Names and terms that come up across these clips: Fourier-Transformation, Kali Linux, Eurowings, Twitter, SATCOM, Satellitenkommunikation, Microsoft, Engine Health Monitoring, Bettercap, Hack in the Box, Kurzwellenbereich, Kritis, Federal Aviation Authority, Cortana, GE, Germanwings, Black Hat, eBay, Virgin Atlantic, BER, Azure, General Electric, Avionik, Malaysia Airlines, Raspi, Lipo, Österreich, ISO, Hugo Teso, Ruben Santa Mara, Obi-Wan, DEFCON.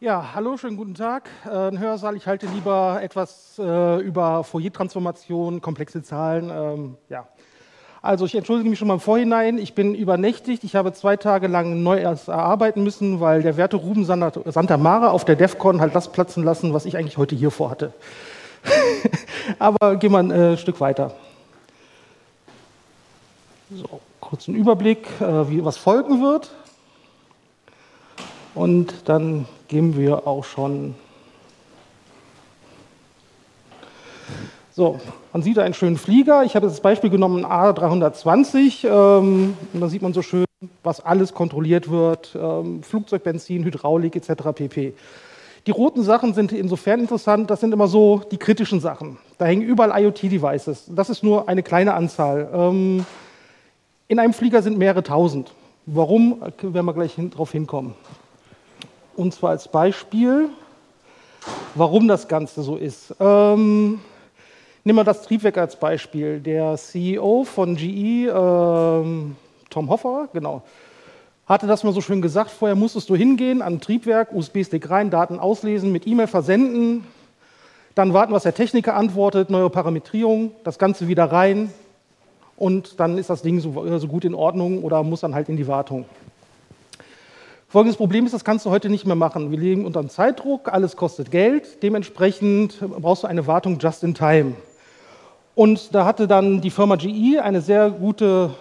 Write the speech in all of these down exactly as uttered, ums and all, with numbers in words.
Ja, hallo, schönen guten Tag. Äh, ein Hörsaal, ich halte lieber etwas äh, über Fourier-Transformation, komplexe Zahlen. Ähm, ja. Also ich entschuldige mich schon mal im Vorhinein, ich bin übernächtigt, ich habe zwei Tage lang neu erst erarbeiten müssen, weil der werte Ruben Santa Mara auf der DEFCON halt das platzen lassen, was ich eigentlich heute hier vorhatte. Aber gehen wir ein äh, Stück weiter. So, kurzen Überblick, äh, wie was folgen wird. Und dann gehen wir auch schon. So, man sieht einen schönen Flieger. Ich habe jetzt das Beispiel genommen, A drei zwanzig. Ähm, und da sieht man so schön, was alles kontrolliert wird. Ähm, Flugzeug, Benzin, Hydraulik et cetera pp. Die roten Sachen sind insofern interessant, das sind immer so die kritischen Sachen. Da hängen überall IoT-Devices. Das ist nur eine kleine Anzahl. Ähm, in einem Flieger sind mehrere tausend. Warum, werden wir gleich hin, drauf hinkommen. Und zwar als Beispiel, warum das Ganze so ist. Ähm, Nehmen wir das Triebwerk als Beispiel. Der C E O von G E, äh, Tom Hoffer, genau, hatte das mal so schön gesagt. Vorher musstest du hingehen an ein Triebwerk, U S B-Stick rein, Daten auslesen, mit E-Mail versenden, dann warten, was der Techniker antwortet, neue Parametrierung, das Ganze wieder rein und dann ist das Ding so, so gut in Ordnung oder muss dann halt in die Wartung. Folgendes Problem ist, das kannst du heute nicht mehr machen. Wir leben unter einem Zeitdruck, alles kostet Geld, dementsprechend brauchst du eine Wartung just in time. Und da hatte dann die Firma G E eine sehr gute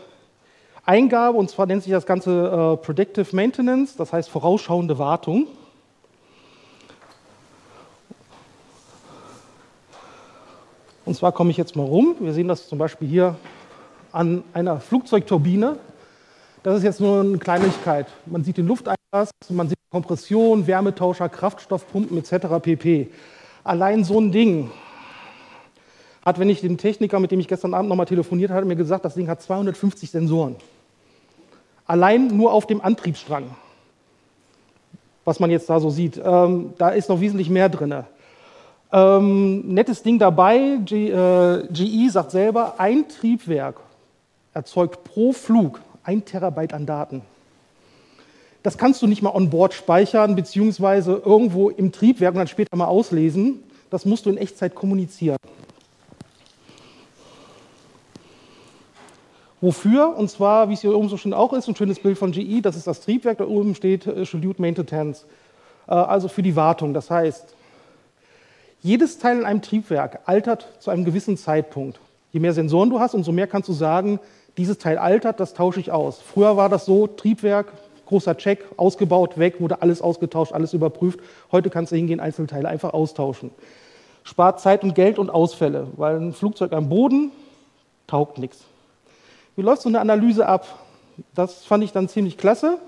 Eingabe, und zwar nennt sich das Ganze äh, Predictive Maintenance, das heißt vorausschauende Wartung. Und zwar komme ich jetzt mal rum, wir sehen das zum Beispiel hier an einer Flugzeugturbine. Das ist jetzt nur eine Kleinigkeit. Man sieht den Lufteinlass, man sieht Kompression, Wärmetauscher, Kraftstoffpumpen et cetera pp. Allein so ein Ding hat, wenn ich dem Techniker, mit dem ich gestern Abend nochmal telefoniert hatte, mir gesagt, das Ding hat zweihundertfünfzig Sensoren. Allein nur auf dem Antriebsstrang, was man jetzt da so sieht. Ähm, da ist noch wesentlich mehr drin. Ähm, nettes Ding dabei, G, äh, G E sagt selber, ein Triebwerk erzeugt pro Flug ein Terabyte an Daten. Das kannst du nicht mal on board speichern, beziehungsweise irgendwo im Triebwerk und dann später mal auslesen. Das musst du in Echtzeit kommunizieren. Wofür? Und zwar, wie es hier oben so schön auch ist, ein schönes Bild von G E, das ist das Triebwerk, da oben steht Scheduled Maintenance, also für die Wartung. Das heißt, jedes Teil in einem Triebwerk altert zu einem gewissen Zeitpunkt. Je mehr Sensoren du hast, umso mehr kannst du sagen, dieses Teil altert, das tausche ich aus. Früher war das so, Triebwerk, großer Check, ausgebaut, weg, wurde alles ausgetauscht, alles überprüft. Heute kannst du hingehen, einzelne Teile einfach austauschen. Spart Zeit und Geld und Ausfälle, weil ein Flugzeug am Boden taugt nichts. Wie läuft so eine Analyse ab? Das fand ich dann ziemlich klasse.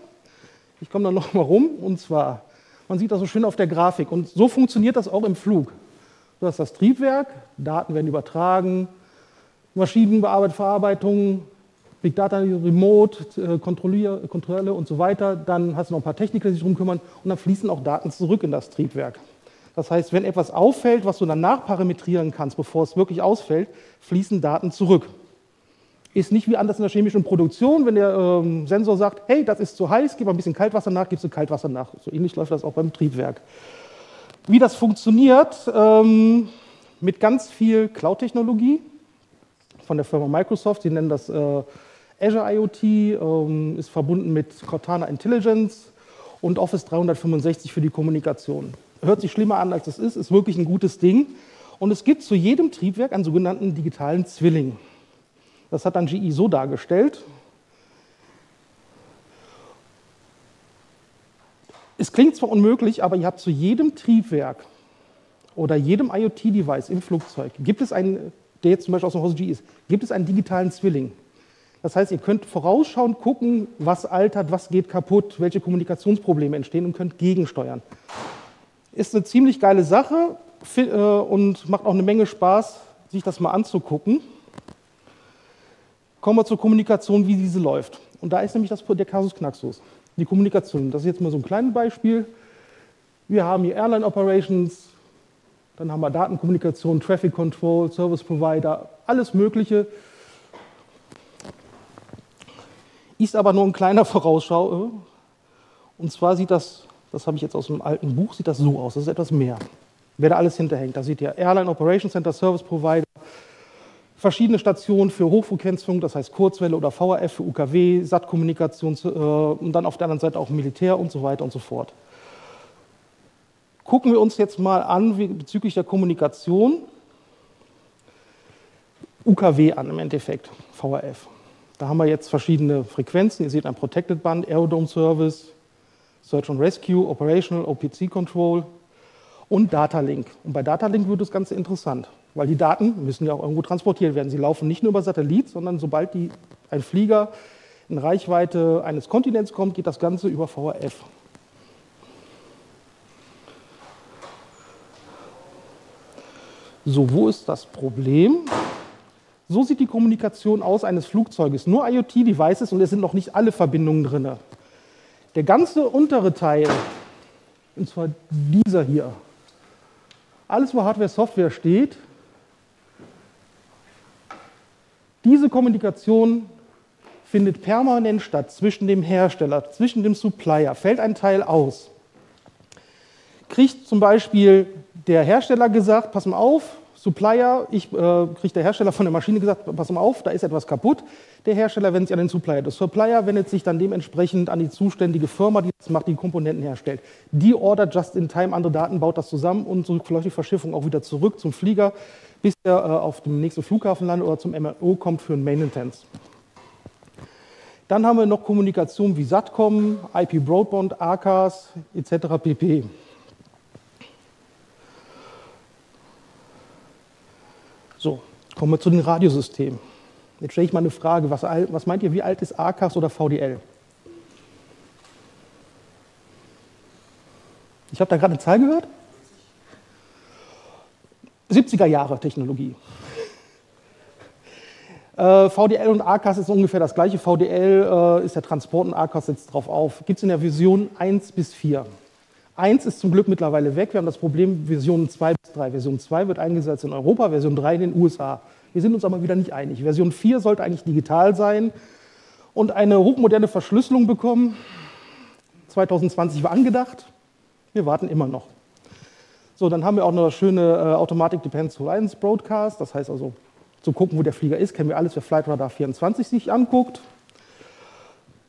Ich komme da nochmal rum, und zwar, man sieht das so schön auf der Grafik, und so funktioniert das auch im Flug. Du hast das Triebwerk, Daten werden übertragen, Maschinenbearbeitung, Verarbeitung, Big Data, Remote, Kontrolle und so weiter. Dann hast du noch ein paar Techniker, die sich darum kümmern, und dann fließen auch Daten zurück in das Triebwerk. Das heißt, wenn etwas auffällt, was du dann nachparametrieren kannst, bevor es wirklich ausfällt, fließen Daten zurück. Ist nicht wie anders in der chemischen Produktion, wenn der ähm, Sensor sagt, hey, das ist zu heiß, gib mal ein bisschen Kaltwasser nach, gibst du Kaltwasser nach. So ähnlich läuft das auch beim Triebwerk. Wie das funktioniert, ähm, mit ganz viel Cloud-Technologie von der Firma Microsoft, sie nennen das äh, Azure IoT, ähm, ist verbunden mit Cortana Intelligence und Office dreihundertfünfundsechzig für die Kommunikation. Hört sich schlimmer an, als es ist, ist wirklich ein gutes Ding. Und es gibt zu jedem Triebwerk einen sogenannten digitalen Zwilling. Das hat dann G E so dargestellt. Es klingt zwar unmöglich, aber ihr habt zu jedem Triebwerk oder jedem IoT-Device im Flugzeug, gibt es einen, der jetzt zum Beispiel aus dem Haus G E ist, gibt es einen digitalen Zwilling. Das heißt, ihr könnt vorausschauend gucken, was altert, was geht kaputt, welche Kommunikationsprobleme entstehen, und könnt gegensteuern. Ist eine ziemlich geile Sache und macht auch eine Menge Spaß, sich das mal anzugucken. Kommen wir zur Kommunikation, wie diese läuft. Und da ist nämlich das, der Kasus Knaxus, die Kommunikation. Das ist jetzt mal so ein kleines Beispiel. Wir haben hier Airline Operations, dann haben wir Datenkommunikation, Traffic Control, Service Provider, alles Mögliche. Ist aber nur ein kleiner Vorausschau. Und zwar sieht das Das habe ich jetzt aus einem alten Buch, sieht das so aus, das ist etwas mehr. Wer da alles hinterhängt, da seht ihr Airline Operation Center, Service Provider, verschiedene Stationen für Hochfrequenzfunk, das heißt Kurzwelle oder V H F für U K W, Satkommunikation äh, und dann auf der anderen Seite auch Militär und so weiter und so fort. Gucken wir uns jetzt mal an, wie, bezüglich der Kommunikation, U K W an im Endeffekt, V H F. Da haben wir jetzt verschiedene Frequenzen, ihr seht ein Protected Band, Aerodrome Service, Search and Rescue, Operational, O P C Control und Data Link. Und bei Data Link wird das Ganze interessant, weil die Daten müssen ja auch irgendwo transportiert werden. Sie laufen nicht nur über Satellit, sondern sobald die, ein Flieger in Reichweite eines Kontinents kommt, geht das Ganze über V H F. So, wo ist das Problem? So sieht die Kommunikation aus eines Flugzeuges. Nur IoT-Devices und es sind noch nicht alle Verbindungen drin. Der ganze untere Teil, und zwar dieser hier, alles, wo Hardware, Software steht, diese Kommunikation findet permanent statt zwischen dem Hersteller, zwischen dem Supplier, fällt ein Teil aus. Kriegt zum Beispiel der Hersteller gesagt, pass mal auf, Supplier, ich, äh, kriegt der Hersteller von der Maschine gesagt, pass mal auf, da ist etwas kaputt. Der Hersteller wendet sich an den Supplier. Der Supplier wendet sich dann dementsprechend an die zuständige Firma, die das macht, die Komponenten herstellt. Die ordert just in time andere Daten, baut das zusammen und so läuft die Verschiffung auch wieder zurück zum Flieger, bis er äh, auf dem nächsten Flughafen landet oder zum M R O kommt für ein Maintenance. Dann haben wir noch Kommunikation wie SATCOM, I P Broadband, ARCAS et cetera pp. So, kommen wir zu den Radiosystemen. Jetzt stelle ich mal eine Frage, was, was meint ihr, wie alt ist ARCAS oder V D L? Ich habe da gerade eine Zahl gehört. siebziger Jahre Technologie. Äh, V D L und ARCAS ist ungefähr das gleiche. V D L äh, ist der Transport und ARCAS sitzt drauf auf. Gibt es in der Version eins bis vier. eins ist zum Glück mittlerweile weg. Wir haben das Problem Version zwei bis drei. Version zwei wird eingesetzt in Europa, Version drei in den U S A. Wir sind uns aber wieder nicht einig. Version vier sollte eigentlich digital sein und eine hochmoderne Verschlüsselung bekommen. zwanzig zwanzig war angedacht. Wir warten immer noch. So, dann haben wir auch noch das schöne äh, Automatic Dependence Reliance Broadcast. Das heißt also, zu gucken, wo der Flieger ist, kennen wir alles, wer Flight Radar vierundzwanzig sich anguckt.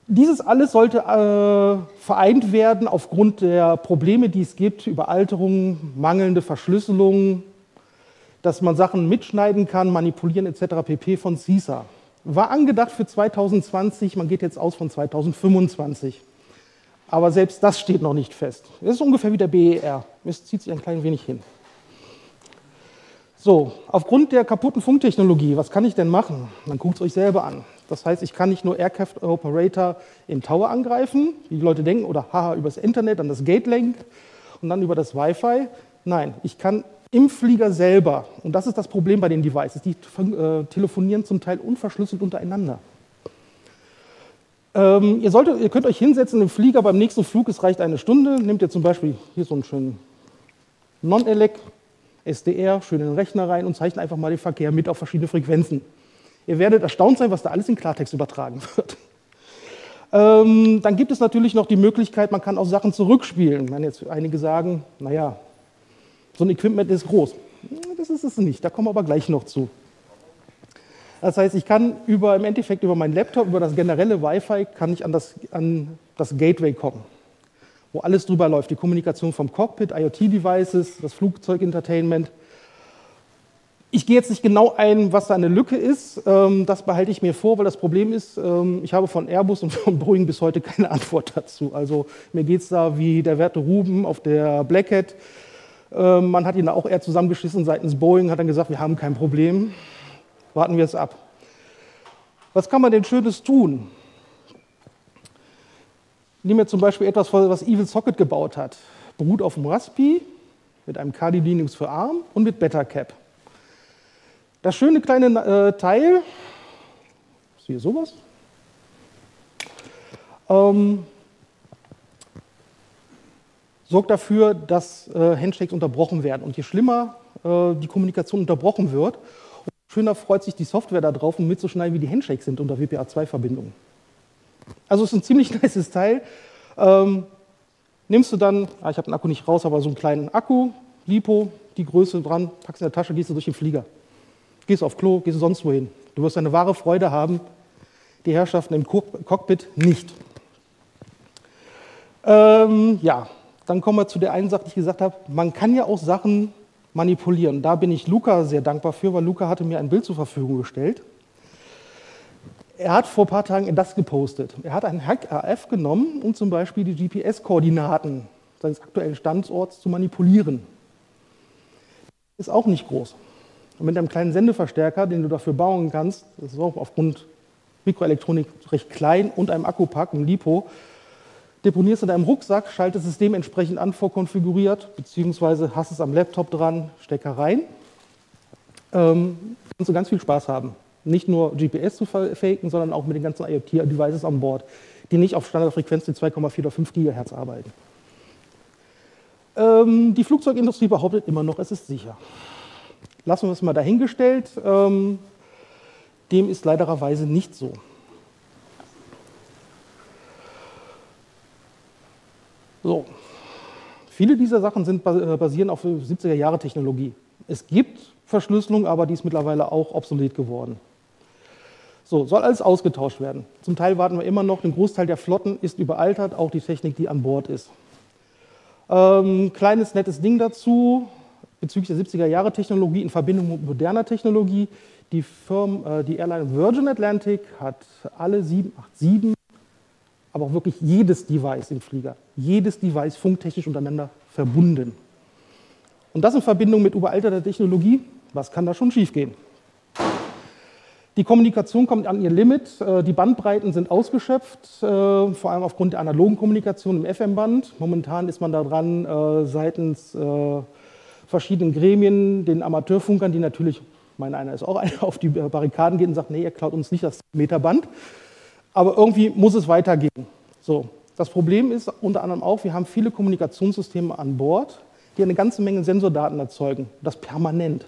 Dieses alles sollte äh, vereint werden aufgrund der Probleme, die es gibt, Überalterung, mangelnde Verschlüsselung, dass man Sachen mitschneiden kann, manipulieren et cetera pp. Von CISA. War angedacht für zwanzig zwanzig, man geht jetzt aus von zwanzig fünfundzwanzig. Aber selbst das steht noch nicht fest. Das ist ungefähr wie der B E R. Es zieht sich ein klein wenig hin. So, aufgrund der kaputten Funktechnologie, was kann ich denn machen? Dann guckt es euch selber an. Das heißt, ich kann nicht nur Aircraft Operator im Tower angreifen, wie die Leute denken, oder haha, über das Internet, dann das Gatelink und dann über das Wi-Fi. Nein, ich kann im Flieger selber, und das ist das Problem bei den Devices, die äh, telefonieren zum Teil unverschlüsselt untereinander. Ähm, ihr, solltet, ihr könnt euch hinsetzen im Flieger beim nächsten Flug, es reicht eine Stunde, nehmt ihr zum Beispiel hier so einen schönen Non-Elec, S D R, schön in den Rechner rein und zeichnet einfach mal den Verkehr mit auf verschiedene Frequenzen. Ihr werdet erstaunt sein, was da alles in Klartext übertragen wird. Ähm, dann gibt es natürlich noch die Möglichkeit, man kann auch Sachen zurückspielen. Ich meine, jetzt einige sagen, naja, so ein Equipment ist groß. Das ist es nicht, da kommen wir aber gleich noch zu. Das heißt, ich kann über, im Endeffekt über meinen Laptop, über das generelle Wi-Fi, kann ich an das, an das Gateway kommen, wo alles drüber läuft, die Kommunikation vom Cockpit, IoT-Devices, das Flugzeug-Entertainment. Ich gehe jetzt nicht genau ein, was da eine Lücke ist, das behalte ich mir vor, weil das Problem ist, ich habe von Airbus und von Boeing bis heute keine Antwort dazu. Also mir geht es da wie der werte Ruben auf der Black Hat. Man hat ihn da auch eher zusammengeschissen seitens Boeing, hat dann gesagt, wir haben kein Problem, warten wir es ab. Was kann man denn Schönes tun? Nehmen wir zum Beispiel etwas, was Evil Socket gebaut hat. Beruht auf dem Raspi, mit einem Kali Linux für ARM und mit Bettercap. Das schöne kleine äh, Teil, ist hier sowas, ähm, sorgt dafür, dass äh, Handshakes unterbrochen werden. Und je schlimmer äh, die Kommunikation unterbrochen wird, umso schöner freut sich die Software da drauf, um mitzuschneiden, wie die Handshakes sind unter W P A zwei Verbindungen. Also es ist ein ziemlich nices Teil. Ähm, nimmst du dann, ah, ich habe den Akku nicht raus, aber so einen kleinen Akku, Lipo, die Größe dran, packst in der Tasche, gehst du durch den Flieger. Gehst auf Klo, gehst sonst wohin. Du wirst eine wahre Freude haben, die Herrschaften im Cockpit nicht. Ähm, ja, dann kommen wir zu der einen Sache, die ich gesagt habe, man kann ja auch Sachen manipulieren. Da bin ich Luca sehr dankbar für, weil Luca hatte mir ein Bild zur Verfügung gestellt. Er hat vor ein paar Tagen das gepostet. Er hat einen Hack-A F genommen, um zum Beispiel die G P S-Koordinaten seines aktuellen Standorts zu manipulieren. Ist auch nicht groß. Und mit einem kleinen Sendeverstärker, den du dafür bauen kannst, das ist auch aufgrund Mikroelektronik recht klein und einem Akkupack, einem Lipo, deponierst in deinem Rucksack, schaltest das System entsprechend an, vorkonfiguriert, beziehungsweise hast es am Laptop dran, Stecker rein. Ähm, kannst du ganz viel Spaß haben. Nicht nur G P S zu faken, sondern auch mit den ganzen IoT-Devices an Bord, die nicht auf Standardfrequenz die zwei Komma vier oder fünf Gigahertz arbeiten. Ähm, die Flugzeugindustrie behauptet immer noch, es ist sicher. Lassen wir es mal dahingestellt. Ähm, dem ist leidererweise nicht so. So. Viele dieser Sachen sind, basieren auf siebziger Jahre Technologie. Es gibt Verschlüsselung, aber die ist mittlerweile auch obsolet geworden. So, soll alles ausgetauscht werden. Zum Teil warten wir immer noch, ein Großteil der Flotten ist überaltert, auch die Technik, die an Bord ist. Ähm, kleines, nettes Ding dazu, bezüglich der siebziger Jahre Technologie in Verbindung mit moderner Technologie. Die, Firma, äh, die Airline Virgin Atlantic hat alle sieben acht sieben, aber auch wirklich jedes Device im Flieger, jedes Device funktechnisch untereinander verbunden. Und das in Verbindung mit überalterter Technologie, was kann da schon schiefgehen? Die Kommunikation kommt an ihr Limit, die Bandbreiten sind ausgeschöpft, vor allem aufgrund der analogen Kommunikation im F M-Band. Momentan ist man da dran, seitens verschiedenen Gremien, den Amateurfunkern, die natürlich, mein einer ist auch einer, auf die Barrikaden geht und sagt, nee, ihr klaut uns nicht das Meterband, aber irgendwie muss es weitergehen. So, das Problem ist unter anderem auch, wir haben viele Kommunikationssysteme an Bord, die eine ganze Menge Sensordaten erzeugen, das permanent.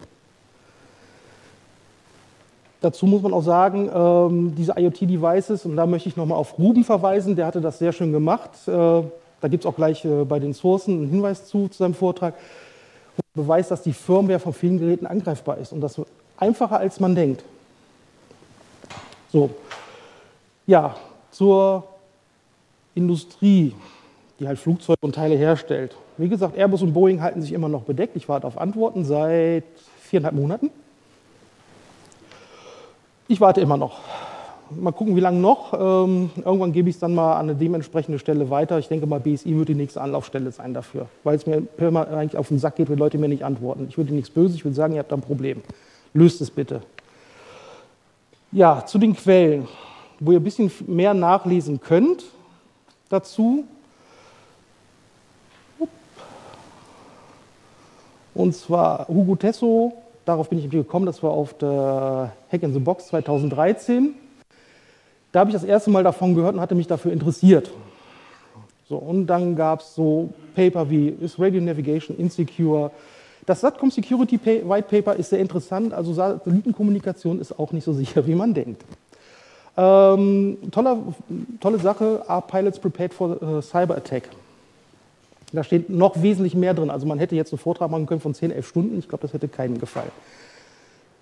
Dazu muss man auch sagen, diese IoT-Devices, und da möchte ich nochmal auf Ruben verweisen, der hatte das sehr schön gemacht, da gibt es auch gleich bei den Sourcen einen Hinweis zu, zu seinem Vortrag, wo beweist, dass die Firmware von vielen Geräten angreifbar ist und das einfacher als man denkt. So, ja, zur Industrie, die halt Flugzeuge und Teile herstellt. Wie gesagt, Airbus und Boeing halten sich immer noch bedeckt. Ich warte auf Antworten seit viereinhalb Monaten. Ich warte immer noch. Mal gucken, wie lange noch. Ähm, irgendwann gebe ich es dann mal an eine dementsprechende Stelle weiter. Ich denke mal, B S I wird die nächste Anlaufstelle sein dafür, weil es mir eigentlich auf den Sack geht, wenn Leute mir nicht antworten. Ich würde nichts Böses, ich würde sagen, ihr habt da ein Problem. Löst es bitte. Ja, zu den Quellen, wo ihr ein bisschen mehr nachlesen könnt dazu. Und zwar Hugo Teso, darauf bin ich gekommen, das war auf der Hack in the Box zweitausenddreizehn. Da habe ich das erste Mal davon gehört und hatte mich dafür interessiert. So, und dann gab es so Paper wie Is Radio Navigation Insecure? Das Satcom Security White Paper ist sehr interessant, also Satellitenkommunikation ist auch nicht so sicher, wie man denkt. Ähm, tolle, tolle Sache, Are Pilots Prepared for uh, Cyber Attack? Da steht noch wesentlich mehr drin. Also man hätte jetzt einen Vortrag machen können von zehn, elf Stunden. Ich glaube, das hätte keinem gefallen.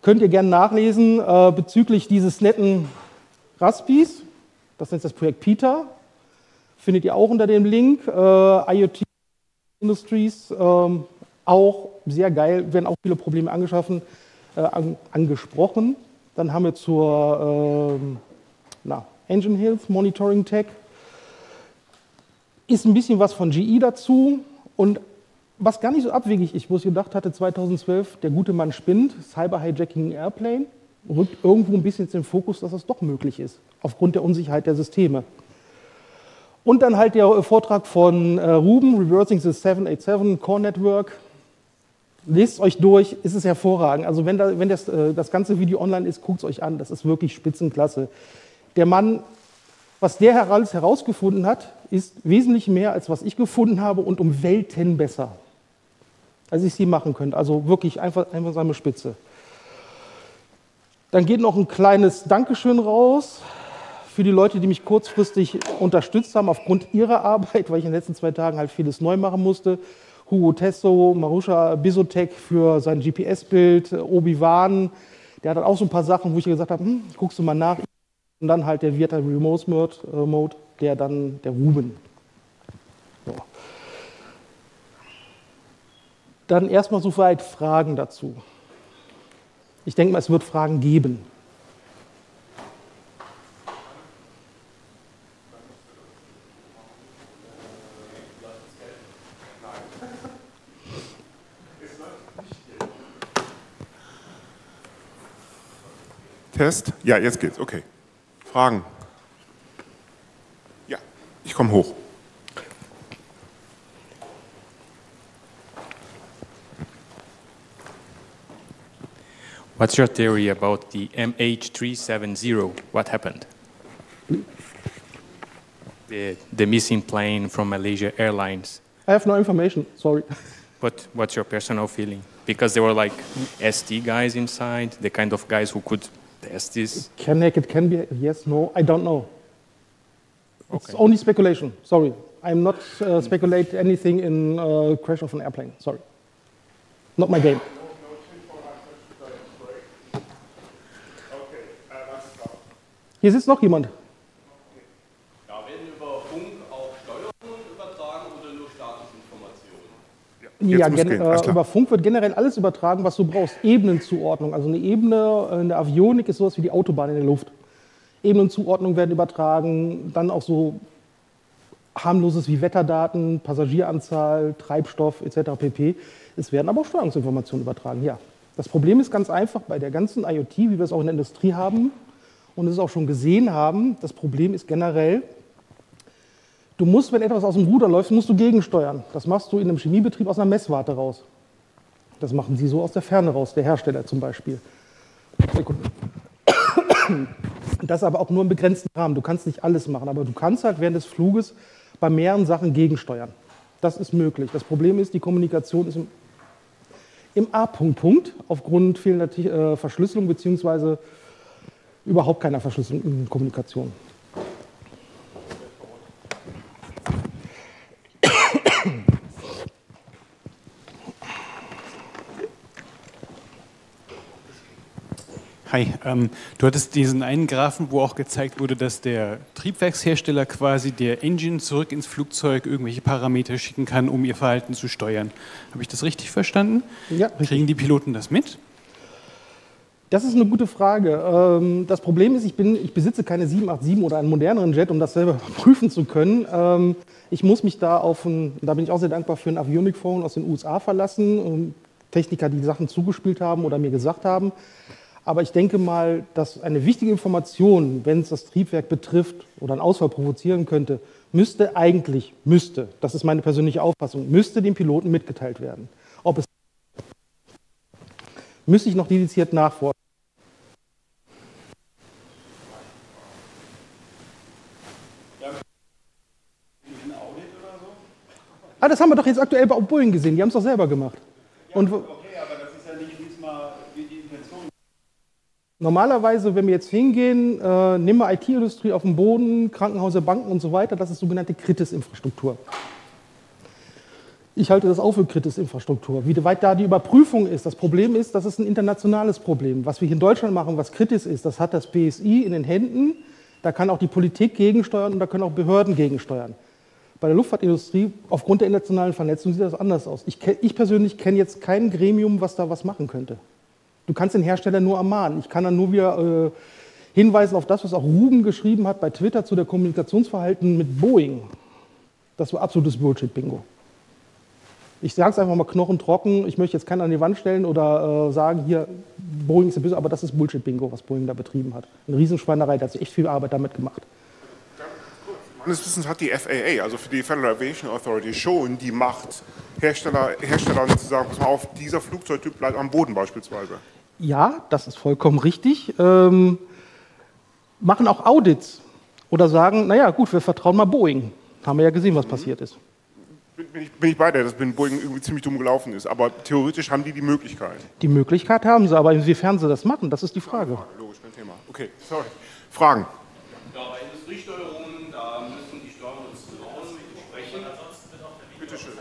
Könnt ihr gerne nachlesen äh, bezüglich dieses netten Raspis. Das nennt das Projekt PETA. Findet ihr auch unter dem Link. Äh, IoT Industries, ähm, auch sehr geil. Werden auch viele Probleme angeschaffen, äh, an, angesprochen. Dann haben wir zur äh, na, Engine Health Monitoring Tech. Ist ein bisschen was von G E dazu und was gar nicht so abwegig ist, wo ich gedacht hatte, zweitausendzwölf, der gute Mann spinnt, Cyber-Hijacking-Airplane, rückt irgendwo ein bisschen zum Fokus, dass das doch möglich ist, aufgrund der Unsicherheit der Systeme. Und dann halt der Vortrag von äh, Ruben, Reversing the seven eighty-seven Core Network. Lest euch durch, ist es hervorragend. Also wenn, da, wenn das, äh, das ganze Video online ist, guckt es euch an, das ist wirklich Spitzenklasse. Der Mann, was der Herald herausgefunden hat, ist wesentlich mehr, als was ich gefunden habe und um Welten besser, als ich sie machen könnte. Also wirklich einfach, einfach seine Spitze. Dann geht noch ein kleines Dankeschön raus für die Leute, die mich kurzfristig unterstützt haben aufgrund ihrer Arbeit, weil ich in den letzten zwei Tagen halt vieles neu machen musste. Hugo Teso, Marusha Bisotek für sein G P S-Bild, Obi-Wan, der hat dann auch so ein paar Sachen, wo ich gesagt habe, hm, guckst du mal nach. Und dann halt der Virtual Remote Mode, der dann, der Ruben. So. Dann erstmal soweit Fragen dazu. Ich denke mal, es wird Fragen geben. Test? Ja, jetzt geht's. Okay. Fragen? Ja, ich komme hoch. What's your theory about the M H three seventy? What happened? The, the missing plane from Malaysia Airlines. I have no information, sorry. But what's your personal feeling? Because there were like S T guys inside, the kind of guys who could test this. It can, it can be, yes, no, I don't know. Okay. It's only speculation, sorry. I'm not uh, speculate anything in uh, crash of an airplane, sorry. Not my game. Hier sitzt noch jemand. Ja, äh, über Funk wird generell alles übertragen, was du brauchst. Ebenenzuordnung, also eine Ebene in der Avionik ist sowas wie die Autobahn in der Luft. Ebenenzuordnung werden übertragen, dann auch so harmloses wie Wetterdaten, Passagieranzahl, Treibstoff et cetera pp. Es werden aber auch Steuerungsinformationen übertragen, ja. Das Problem ist ganz einfach bei der ganzen IoT, wie wir es auch in der Industrie haben und es auch schon gesehen haben, das Problem ist generell, du musst, wenn etwas aus dem Ruder läuft, musst du gegensteuern. Das machst du in einem Chemiebetrieb aus einer Messwarte raus. Das machen sie so aus der Ferne raus, der Hersteller zum Beispiel. Das aber auch nur im begrenzten Rahmen. Du kannst nicht alles machen, aber du kannst halt während des Fluges bei mehreren Sachen gegensteuern. Das ist möglich. Das Problem ist, die Kommunikation ist im, im A-Punkt-Punkt aufgrund fehlender Verschlüsselung bzw. überhaupt keiner verschlüsselten Kommunikation. Hi, ähm, du hattest diesen einen Graphen, wo auch gezeigt wurde, dass der Triebwerkshersteller quasi der Engine zurück ins Flugzeug irgendwelche Parameter schicken kann, um ihr Verhalten zu steuern. Habe ich das richtig verstanden? Ja. Kriegen die Piloten das mit? Das ist eine gute Frage. Das Problem ist, ich, bin, ich besitze keine sieben acht sieben oder einen moderneren Jet, um das selber prüfen zu können. Ich muss mich da auf ein, da bin ich auch sehr dankbar für ein Avionik-Forum aus den U S A verlassen und Techniker, die Sachen zugespielt haben oder mir gesagt haben. Aber ich denke mal, dass eine wichtige Information, wenn es das Triebwerk betrifft oder einen Ausfall provozieren könnte, müsste eigentlich, müsste, das ist meine persönliche Auffassung, müsste dem Piloten mitgeteilt werden. Ob es müsste ich noch dediziert nachforschen. Ah, das haben wir doch jetzt aktuell bei Boeing gesehen, die haben es doch selber gemacht. Ja, und okay, aber das ist ja nicht diesmal wie die Intention. Normalerweise, wenn wir jetzt hingehen, äh, nehmen wir I T-Industrie auf dem Boden, Krankenhäuser, Banken und so weiter, das ist sogenannte Kritis-Infrastruktur. Ich halte das auch für Kritis-Infrastruktur. Wie weit da die Überprüfung ist, das Problem ist, das ist ein internationales Problem. Was wir hier in Deutschland machen, was Kritis ist, das hat das B S I in den Händen, da kann auch die Politik gegensteuern und da können auch Behörden gegensteuern. Bei der Luftfahrtindustrie, aufgrund der internationalen Vernetzung, sieht das anders aus. Ich, ich persönlich kenne jetzt kein Gremium, was da was machen könnte. Du kannst den Hersteller nur ermahnen. Ich kann dann nur wieder äh, hinweisen auf das, was auch Ruben geschrieben hat bei Twitter zu der Kommunikationsverhalten mit Boeing. Das war absolutes Bullshit-Bingo. Ich sage es einfach mal knochentrocken, ich möchte jetzt keinen an die Wand stellen oder äh, sagen, hier, Boeing ist ja böse, aber das ist Bullshit-Bingo, was Boeing da betrieben hat. Eine Riesenschweinerei, da hat sich echt viel Arbeit damit gemacht. Meines Wissens hat die F A A, also für die Federal Aviation Authority, schon die Macht, Hersteller, Herstellern zu sagen, pass mal auf, dieser Flugzeugtyp bleibt am Boden beispielsweise. Ja, das ist vollkommen richtig. Ähm, machen auch Audits oder sagen, naja gut, wir vertrauen mal Boeing. Haben wir ja gesehen, was mhm. passiert ist. Bin ich, bin ich bei der, dass mit Boeing irgendwie ziemlich dumm gelaufen ist, aber theoretisch haben die die Möglichkeit. Die Möglichkeit haben sie, aber inwiefern sie das machen, das ist die Frage. Ja, logisch, kein Thema. Okay, sorry. Fragen? Ja, Industriesteuerungen, da müssen die Steuerungsbüros sprechen. Bitte schön.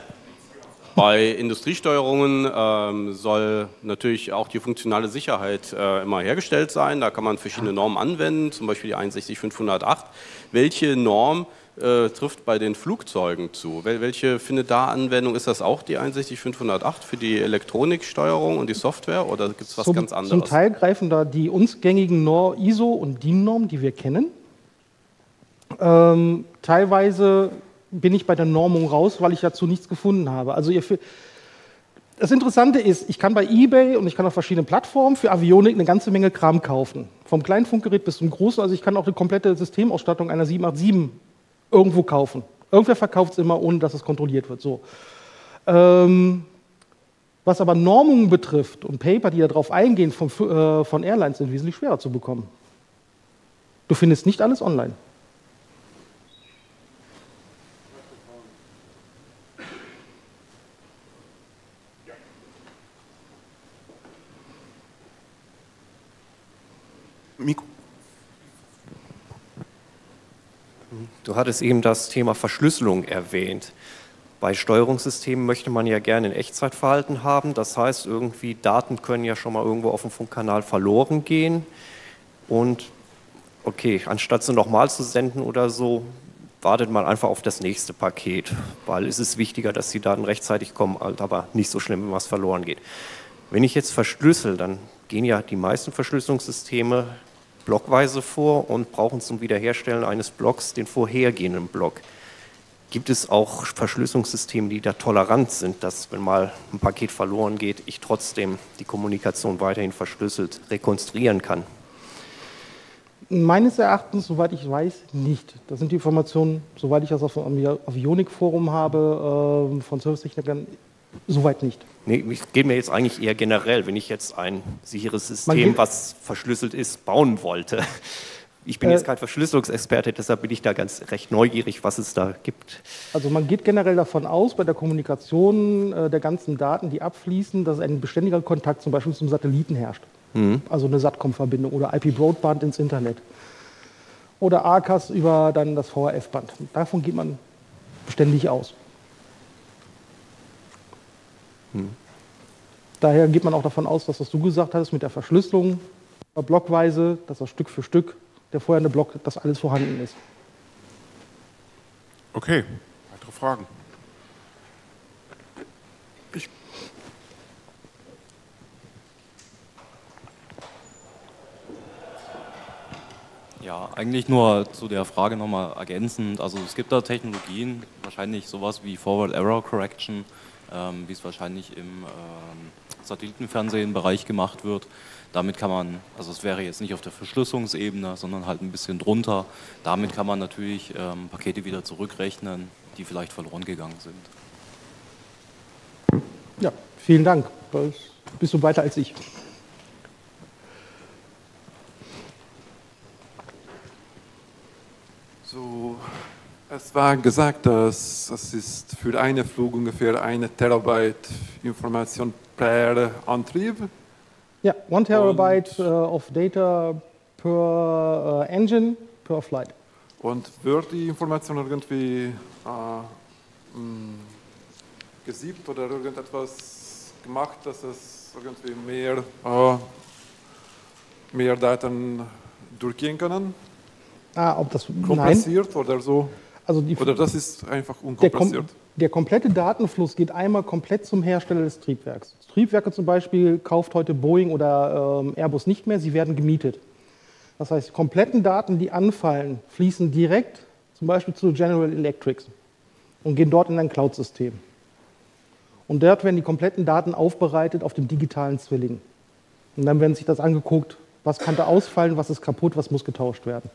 Bei Industriesteuerungen ähm, soll natürlich auch die funktionale Sicherheit äh, immer hergestellt sein. Da kann man verschiedene Normen anwenden, zum Beispiel die einundsechzig fünfhundertacht. Welche Norm äh, trifft bei den Flugzeugen zu? Wel welche findet da Anwendung? Ist das auch die einundsechzig fünfhundertacht für die Elektroniksteuerung und die Software oder gibt es was zum, ganz anderes? Zum Teil greifen da die uns gängigen Nor I S O- und D I N-Normen, die wir kennen. Ähm, teilweise bin ich bei der Normung raus, weil ich dazu nichts gefunden habe. Also ihr das Interessante ist, ich kann bei eBay und ich kann auf verschiedenen Plattformen für Avionik eine ganze Menge Kram kaufen. Vom kleinen Funkgerät bis zum großen, also ich kann auch eine komplette Systemausstattung einer sieben acht sieben irgendwo kaufen. Irgendwer verkauft es immer, ohne dass es kontrolliert wird. So. Ähm, was aber Normungen betrifft und Paper, die darauf eingehen, von, äh, von Airlines sind wesentlich schwerer zu bekommen. Du findest nicht alles online. Mikro. Du hattest eben das Thema Verschlüsselung erwähnt. Bei Steuerungssystemen möchte man ja gerne ein Echtzeitverhalten haben. Das heißt, irgendwie Daten können ja schon mal irgendwo auf dem Funkkanal verloren gehen. Und okay, anstatt sie nochmal zu senden oder so, wartet man einfach auf das nächste Paket. Weil es ist wichtiger, dass die Daten rechtzeitig kommen, aber nicht so schlimm, wenn was verloren geht. Wenn ich jetzt verschlüssel, dann gehen ja die meisten Verschlüsselungssysteme blockweise vor und brauchen zum Wiederherstellen eines Blocks den vorhergehenden Block. Gibt es auch Verschlüsselungssysteme, die da tolerant sind, dass wenn mal ein Paket verloren geht, ich trotzdem die Kommunikation weiterhin verschlüsselt rekonstruieren kann? Meines Erachtens, soweit ich weiß, nicht. Das sind die Informationen, soweit ich das auf dem Avionik-Forum habe, von Service-Technikern, soweit nicht. Nee, ich gehe mir jetzt eigentlich eher generell, wenn ich jetzt ein sicheres System, was verschlüsselt ist, bauen wollte. Ich bin äh, jetzt kein Verschlüsselungsexperte, deshalb bin ich da ganz recht neugierig, was es da gibt. Also man geht generell davon aus, bei der Kommunikation äh, der ganzen Daten, die abfließen, dass ein beständiger Kontakt zum Beispiel zum Satelliten herrscht. Mhm. Also eine SATCOM-Verbindung oder I P-Broadband ins Internet. Oder ARCAS über dann das V H F-Band. Davon geht man beständig aus. Hm. Daher geht man auch davon aus, dass was du gesagt hast mit der Verschlüsselung blockweise, dass das Stück für Stück der vorherige Block, dass alles vorhanden ist. Okay, weitere Fragen? Ich. Ja, eigentlich nur zu der Frage nochmal ergänzend. Also es gibt da Technologien, wahrscheinlich sowas wie Forward Error Correction, Ähm, wie es wahrscheinlich im ähm, Satellitenfernsehen-Bereich gemacht wird. Damit kann man, also es wäre jetzt nicht auf der Verschlüsselungsebene, sondern halt ein bisschen drunter. Damit kann man natürlich ähm, Pakete wieder zurückrechnen, die vielleicht verloren gegangen sind. Ja, vielen Dank. Da bist du weiter als ich. So. Es war gesagt, dass es ist für einen Flug ungefähr eine Terabyte Information per Antrieb. Ja, one Terabyte uh, of data per uh, engine, per flight. Und wird die Information irgendwie uh, gesiebt oder irgendetwas gemacht, dass es irgendwie mehr, uh, mehr Daten durchgehen können? Ah, ob das kompressiert nein. oder so? Also die, oder das ist einfach unkompliziert. Der, kom der komplette Datenfluss geht einmal komplett zum Hersteller des Triebwerks. Triebwerke zum Beispiel kauft heute Boeing oder ähm, Airbus nicht mehr, sie werden gemietet. Das heißt, die kompletten Daten, die anfallen, fließen direkt zum Beispiel zu General Electric und gehen dort in ein Cloud-System. Und dort werden die kompletten Daten aufbereitet auf dem digitalen Zwilling. Und dann werden sich das angeguckt, was kann da ausfallen, was ist kaputt, was muss getauscht werden.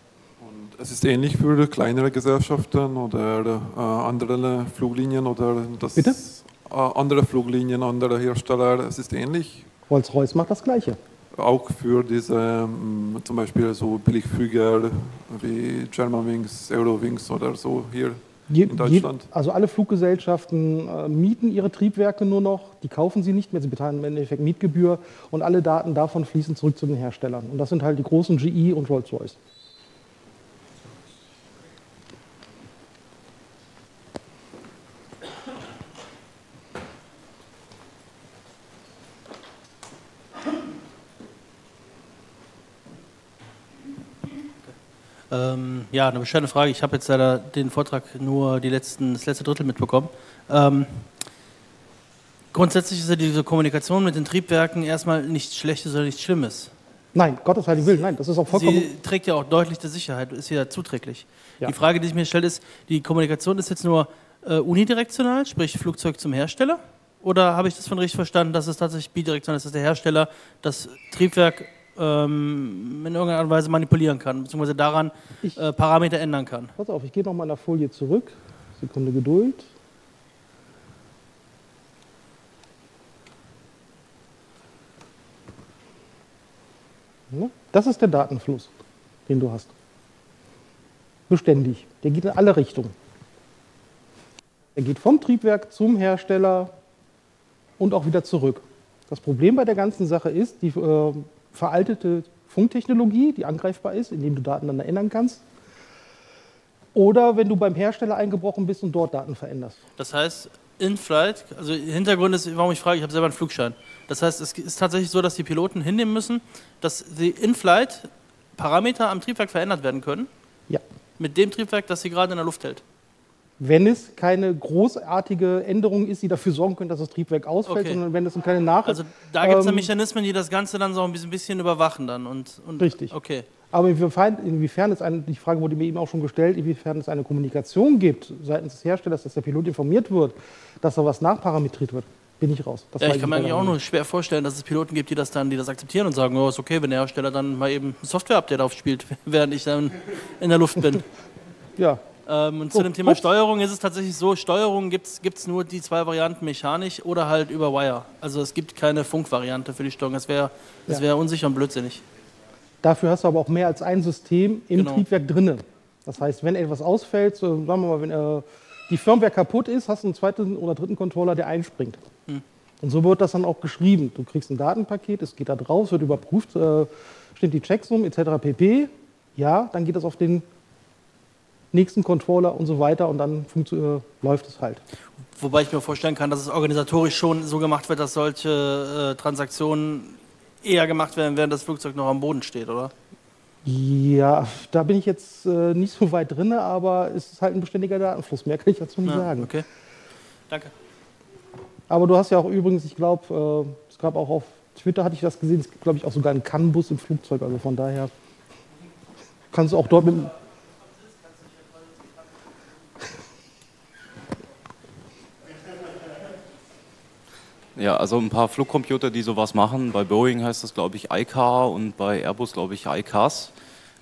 Es ist ähnlich für kleinere Gesellschaften oder äh, andere Fluglinien oder das Bitte? Äh, andere Fluglinien, andere Hersteller. Es ist ähnlich. Rolls-Royce macht das Gleiche. Auch für diese mh, zum Beispiel so Billigflüger wie Germanwings, Eurowings oder so hier je, in Deutschland. Je, also alle Fluggesellschaften äh, mieten ihre Triebwerke nur noch, die kaufen sie nicht mehr, sie bezahlen im Endeffekt Mietgebühr und alle Daten davon fließen zurück zu den Herstellern. Und das sind halt die großen G E und Rolls-Royce. Ähm, ja, eine bescheidene Frage. Ich habe jetzt leider den Vortrag nur die letzten, das letzte Drittel mitbekommen. Ähm, grundsätzlich ist ja diese Kommunikation mit den Triebwerken erstmal nichts Schlechtes oder nichts Schlimmes. Nein, Gottes heilig Willen, nein, das ist auch vollkommen... Sie trägt ja auch deutlich der Sicherheit, ist ja zuträglich. Ja. Die Frage, die ich mir stelle, ist, die Kommunikation ist jetzt nur äh, unidirektional, sprich Flugzeug zum Hersteller? Oder habe ich das von richtig verstanden, dass es tatsächlich bidirektional ist, dass der Hersteller das Triebwerk ähm, in irgendeiner Art und Weise manipulieren kann, beziehungsweise daran ich, äh, Parameter ändern kann? Pass auf, ich gehe nochmal in der Folie zurück. Sekunde Geduld. Das ist der Datenfluss, den du hast. Beständig. Der geht in alle Richtungen. Er geht vom Triebwerk zum Hersteller und auch wieder zurück. Das Problem bei der ganzen Sache ist, die äh, veraltete Funktechnologie, die angreifbar ist, indem du Daten dann ändern kannst. Oder wenn du beim Hersteller eingebrochen bist und dort Daten veränderst. Das heißt, in-Flight, also Hintergrund ist, warum ich frage, ich habe selber einen Flugschein. Das heißt, es ist tatsächlich so, dass die Piloten hinnehmen müssen, dass die in-Flight Parameter am Triebwerk verändert werden können. Ja. Mit dem Triebwerk, das sie gerade in der Luft hält. Wenn es keine großartige Änderung ist, die dafür sorgen können, dass das Triebwerk ausfällt, okay. Sondern wenn es um keine Nachricht... Also da gibt es ähm, Mechanismen, die das Ganze dann so ein bisschen, ein bisschen überwachen dann. Und, und, richtig. Okay. Aber inwiefern, inwiefern es eine, die Frage wurde mir eben auch schon gestellt, inwiefern es eine Kommunikation gibt seitens des Herstellers, dass der Pilot informiert wird, dass da was nachparametriert wird, bin ich raus. Das ja, ich kann mir eigentlich auch nur schwer vorstellen, dass es Piloten gibt, die das dann, die das akzeptieren und sagen, oh, ist okay, wenn der Hersteller dann mal eben ein Software-Update aufspielt, während ich dann in der Luft bin. Ja. Ähm, und oh, zu dem Thema ups. Steuerung ist es tatsächlich so, Steuerung gibt es nur die zwei Varianten, mechanisch oder halt über Wire. Also es gibt keine Funkvariante für die Steuerung, das wäre ja. wär unsicher und blödsinnig. Dafür hast du aber auch mehr als ein System im genau. Triebwerk drin. Das heißt, wenn etwas ausfällt, so, sagen wir mal, wenn äh, die Firmware kaputt ist, hast du einen zweiten oder dritten Controller, der einspringt. Hm. Und so wird das dann auch geschrieben. Du kriegst ein Datenpaket, es geht da drauf, es wird überprüft, äh, stimmt die Checksum et cetera pp. Ja, dann geht das auf den nächsten Controller und so weiter und dann äh, läuft es halt. Wobei ich mir vorstellen kann, dass es organisatorisch schon so gemacht wird, dass solche äh, Transaktionen eher gemacht werden, während das Flugzeug noch am Boden steht, oder? Ja, da bin ich jetzt äh, nicht so weit drin, aber es ist halt ein beständiger Datenfluss. Mehr kann ich dazu nicht ja, sagen. Okay, danke. Aber du hast ja auch übrigens, ich glaube, äh, es gab auch auf Twitter, hatte ich das gesehen, es gibt, glaube ich, auch sogar einen CAN-Bus im Flugzeug, also von daher kannst du auch dort mit... Ja, also ein paar Flugcomputer, die sowas machen. Bei Boeing heißt das, glaube ich, I C A R und bei Airbus, glaube ich, I C A S.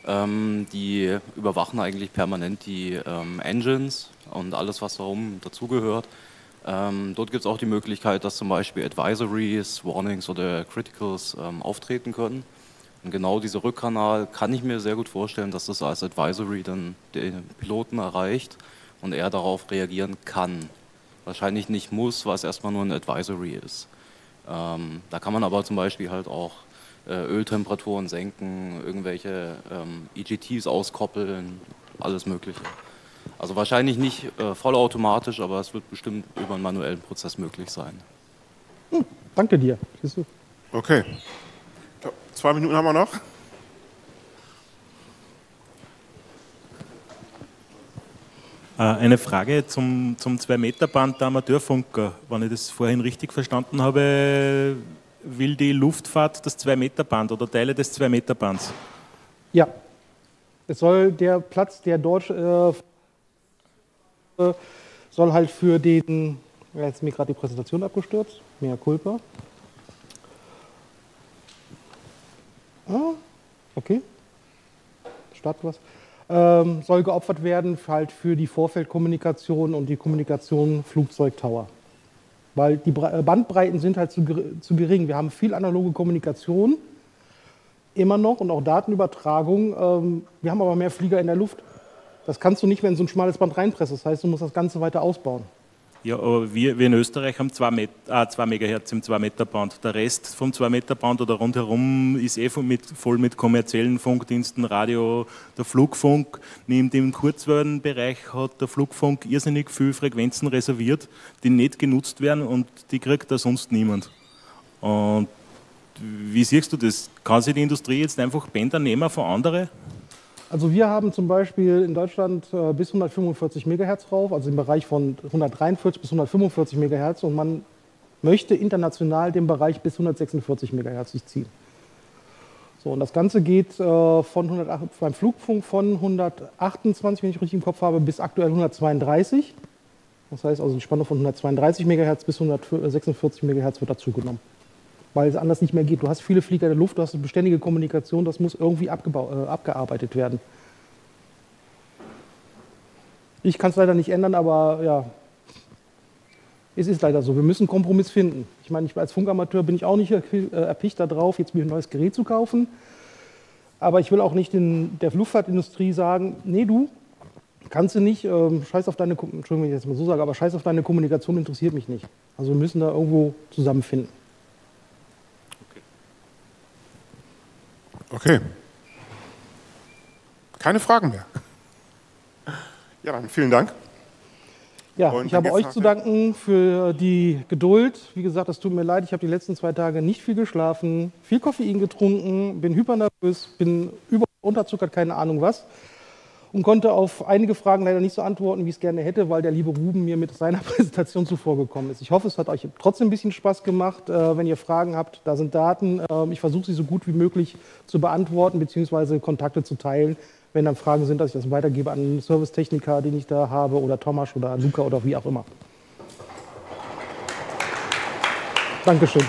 Ähm, die überwachen eigentlich permanent die ähm, Engines und alles, was darum dazugehört. Ähm, dort gibt es auch die Möglichkeit, dass zum Beispiel Advisories, Warnings oder Criticals ähm, auftreten können. Und genau dieser Rückkanal kann ich mir sehr gut vorstellen, dass das als Advisory dann den Piloten erreicht und er darauf reagieren kann. Wahrscheinlich nicht muss, weil es erstmal nur ein Advisory ist. Ähm, da kann man aber zum Beispiel halt auch äh, Öltemperaturen senken, irgendwelche ähm, I G Ts auskoppeln, alles Mögliche. Also wahrscheinlich nicht äh, vollautomatisch, aber es wird bestimmt über einen manuellen Prozess möglich sein. Hm, danke dir. Okay. Ja, zwei Minuten haben wir noch. Eine Frage zum, zum zwei Meter Band der Amateurfunker. Wenn ich das vorhin richtig verstanden habe, will die Luftfahrt das zwei Meter Band oder Teile des zwei Meter Bands? Ja, es soll der Platz, der dort äh, soll halt für den, jetzt ist mir gerade die Präsentation abgestürzt, mea culpa. Ah, okay, Start was. Ähm, soll geopfert werden halt für die Vorfeldkommunikation und die Kommunikation Flugzeugtower. Weil die Bandbreiten sind halt zu, zu gering. Wir haben viel analoge Kommunikation immer noch und auch Datenübertragung. Ähm, wir haben aber mehr Flieger in der Luft. Das kannst du nicht, wenn du so ein schmales Band reinpresst. Das heißt, du musst das Ganze weiter ausbauen. Ja, aber wir, wir in Österreich haben zwei Megahertz im zwei Meter Band. Der Rest vom zwei Meter Band oder rundherum ist eh voll mit, voll mit kommerziellen Funkdiensten, Radio, der Flugfunk. Neben dem Kurzwellenbereich hat der Flugfunk irrsinnig viele Frequenzen reserviert, die nicht genutzt werden und die kriegt da sonst niemand. Und wie siehst du das? Kann sich die Industrie jetzt einfach Bänder nehmen von anderen? Also wir haben zum Beispiel in Deutschland bis hundertfünfundvierzig Megahertz drauf, also im Bereich von hundertdreiundvierzig bis hundertfünfundvierzig Megahertz, und man möchte international den Bereich bis hundertsechsundvierzig Megahertz sich ziehen. So, und das Ganze geht äh, von hundertacht, beim Flugfunk von hundertachtundzwanzig, wenn ich richtig im Kopf habe, bis aktuell hundertzweiunddreißig. Das heißt also, die Spanne von hundertzweiunddreißig Megahertz bis hundertsechsundvierzig Megahertz wird dazugenommen, weil es anders nicht mehr geht. Du hast viele Flieger in der Luft, du hast eine beständige Kommunikation, das muss irgendwie abgeba- äh, abgearbeitet werden. Ich kann es leider nicht ändern, aber ja, es ist leider so. Wir müssen einen Kompromiss finden. Ich meine, ich, als Funkamateur bin ich auch nicht erpicht darauf, jetzt mir ein neues Gerät zu kaufen. Aber ich will auch nicht in der Luftfahrtindustrie sagen, nee, du kannst du nicht, ähm, scheiß auf deine, Entschuldigung, wenn ich das mal so sage, aber scheiß auf deine Kommunikation interessiert mich nicht. Also wir müssen da irgendwo zusammenfinden. Okay. Keine Fragen mehr. Ja, dann vielen Dank. Ja, und ich habe euch zu danken für die Geduld. Wie gesagt, es tut mir leid, ich habe die letzten zwei Tage nicht viel geschlafen, viel Koffein getrunken, bin hypernervös, bin über- und unterzuckert, keine Ahnung was, und konnte auf einige Fragen leider nicht so antworten, wie ich es gerne hätte, weil der liebe Ruben mir mit seiner Präsentation zuvorgekommen ist. Ich hoffe, es hat euch trotzdem ein bisschen Spaß gemacht. Äh, wenn ihr Fragen habt, da sind Daten. Äh, ich versuche sie so gut wie möglich zu beantworten, beziehungsweise Kontakte zu teilen. Wenn dann Fragen sind, dass ich das weitergebe an einen Servicetechniker, den ich da habe, oder Thomas oder Luca oder wie auch immer. Dankeschön.